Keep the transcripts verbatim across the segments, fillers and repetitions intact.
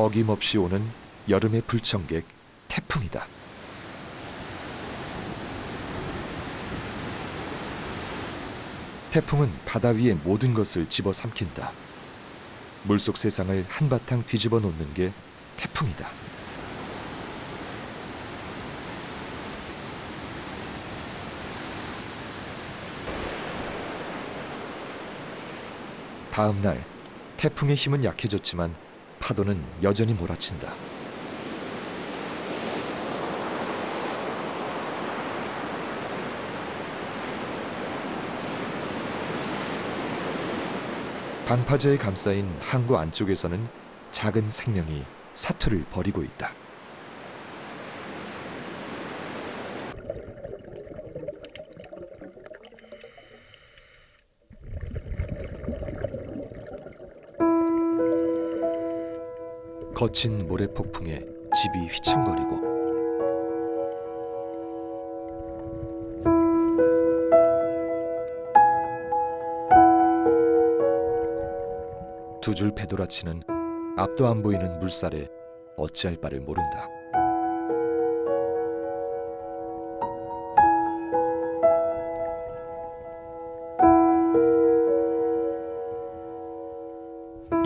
어김없이 오는 여름의 불청객 태풍이다. 태풍은 바다 위의 모든 것을 집어삼킨다. 물속 세상을 한바탕 뒤집어 놓는 게 태풍이다. 다음 날 태풍의 힘은 약해졌지만 파도는 여전히 몰아친다. 방파제에 감싸인 항구 안쪽에서는 작은 생명이 사투를 벌이고 있다. 거친 모래폭풍에 집이 휘청거리고 두 줄 베도라치는 앞도 안 보이는 물살에 어찌할 바를 모른다.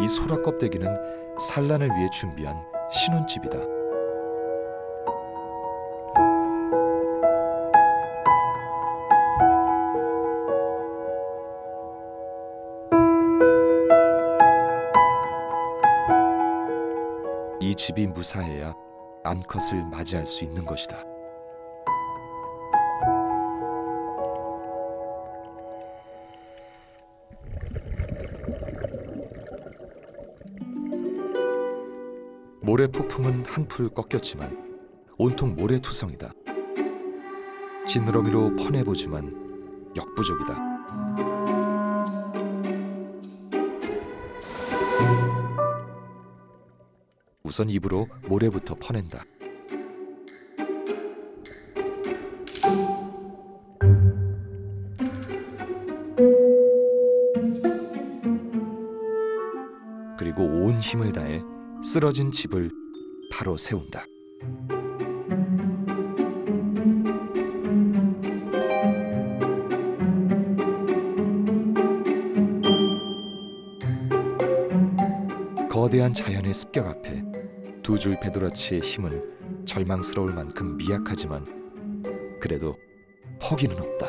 이 소라 껍데기는 산란을 위해 준비한 신혼집이다. 이 집이 무사해야 암컷을 맞이할 수 있는 것이다. 모래 폭풍은 한풀 꺾였지만 온통 모래투성이다. 지느러미로 퍼내보지만 역부족이다. 우선 입으로 모래부터 퍼낸다. 그리고 온 힘을 다해 쓰러진 집을 바로 세운다. 거대한 자연의 습격 앞에 두 줄 베도라치의 힘은 절망스러울 만큼 미약하지만 그래도 포기는 없다.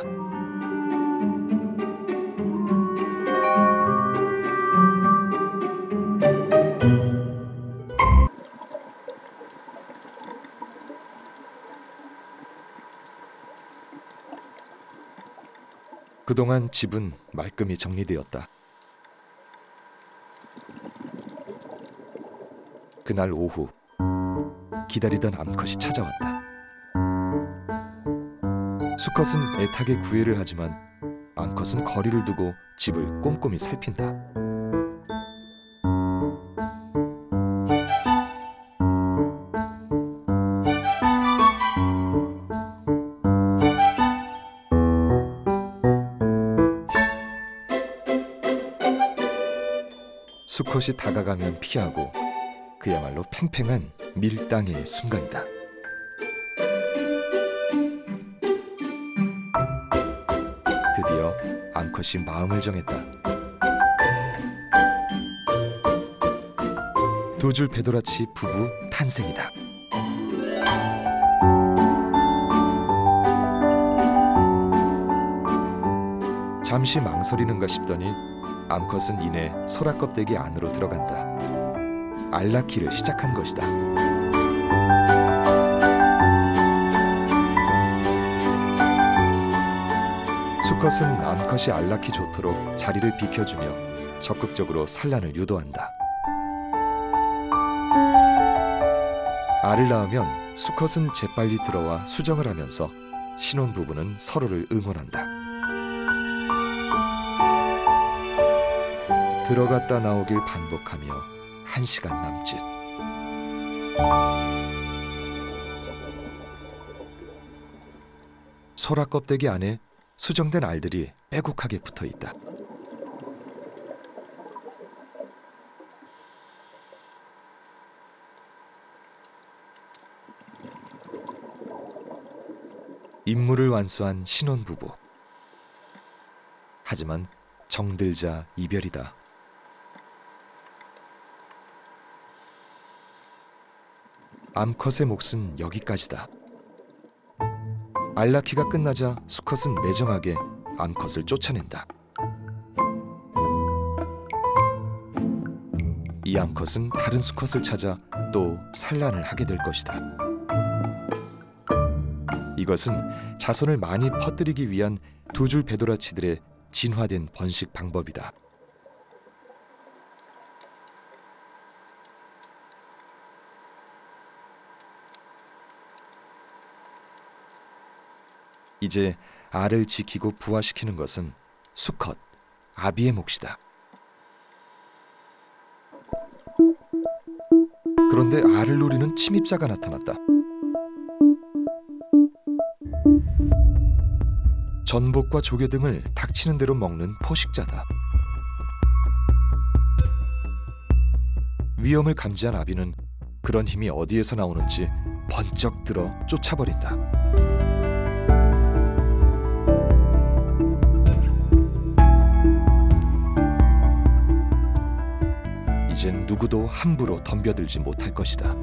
그동안 집은 말끔히 정리되었다. 그날 오후 기다리던 암컷이 찾아왔다. 수컷은 애타게 구애를 하지만 암컷은 거리를 두고 집을 꼼꼼히 살핀다. 수컷이 다가가면 피하고 그야말로 팽팽한 밀당의 순간이다. 드디어 암컷이 마음을 정했다. 두 줄 베도라치 부부 탄생이다. 잠시 망설이는가 싶더니 암컷은 이내 소라 껍데기 안으로 들어간다. 알 낳기를 시작한 것이다. 수컷은 암컷이 알 낳기 좋도록 자리를 비켜주며 적극적으로 산란을 유도한다. 알을 낳으면 수컷은 재빨리 들어와 수정을 하면서 신혼부부는 서로를 응원한다. 들어갔다 나오길 반복하며 한 시간 남짓. 소라 껍데기 안에 수정된 알들이 빼곡하게 붙어 있다. 임무를 완수한 신혼부부. 하지만 정들자 이별이다. 암컷의 몫은 여기까지다. 알라키가 끝나자 수컷은 매정하게 암컷을 쫓아낸다. 이 암컷은 다른 수컷을 찾아 또 산란을 하게 될 것이다. 이것은 자손을 많이 퍼뜨리기 위한 두 줄 베도라치들의 진화된 번식 방법이다. 이제 알을 지키고 부화시키는 것은 수컷, 아비의 몫이다. 그런데 알을 노리는 침입자가 나타났다. 전복과 조개 등을 닥치는 대로 먹는 포식자다. 위험을 감지한 아비는 그런 힘이 어디에서 나오는지 번쩍 들어 쫓아버린다. 이젠 누구도 함부로 덤벼들지 못할 것이다.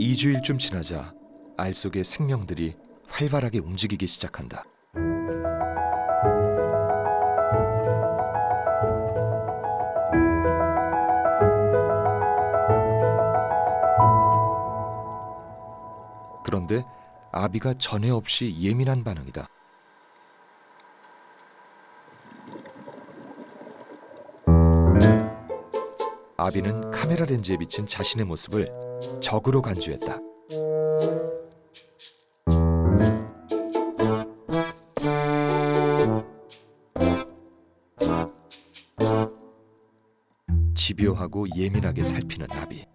이 주일쯤 지나자 알 속의 생명들이 활발하게 움직이기 시작한다. 그런데 아비가 전에 없이 예민한 반응이다. 아비는 카메라 렌즈에 비친 자신의 모습을 적으로 간주했다. 집요하고 예민하게 살피는 아비.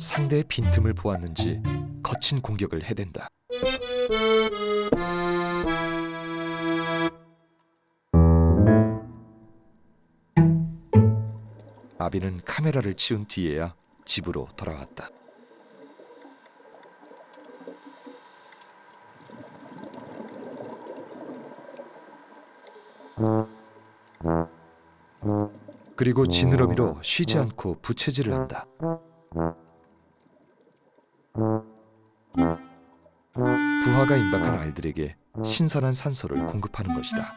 상대의 빈틈을 보았는지 거친 공격을 해댄다. 아비는 카메라를 치운 뒤에야 집으로 돌아왔다. 그리고 지느러미로 쉬지 않고 부채질을 한다. 부화가 임박한 알들에게 신선한 산소를 공급하는 것이다.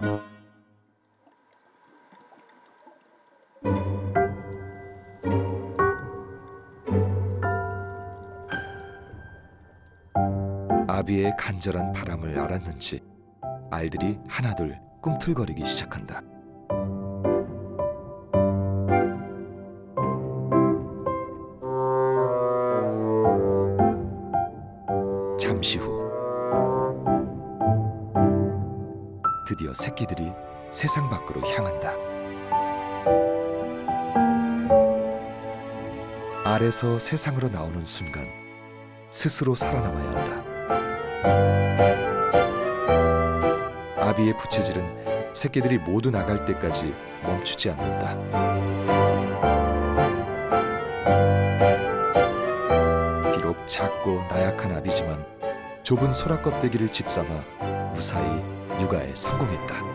아비의 간절한 바람을 알았는지 알들이 하나둘 꿈틀거리기 시작한다. 잠시 후 드디어 새끼들이 세상 밖으로 향한다. 알에서 세상으로 나오는 순간 스스로 살아남아야 한다. 아비의 부채질은 새끼들이 모두 나갈 때까지 멈추지 않는다. 비록 작고 나약한 아비지만 좁은 소라 껍데기를 집삼아 무사히 육아에 성공했다.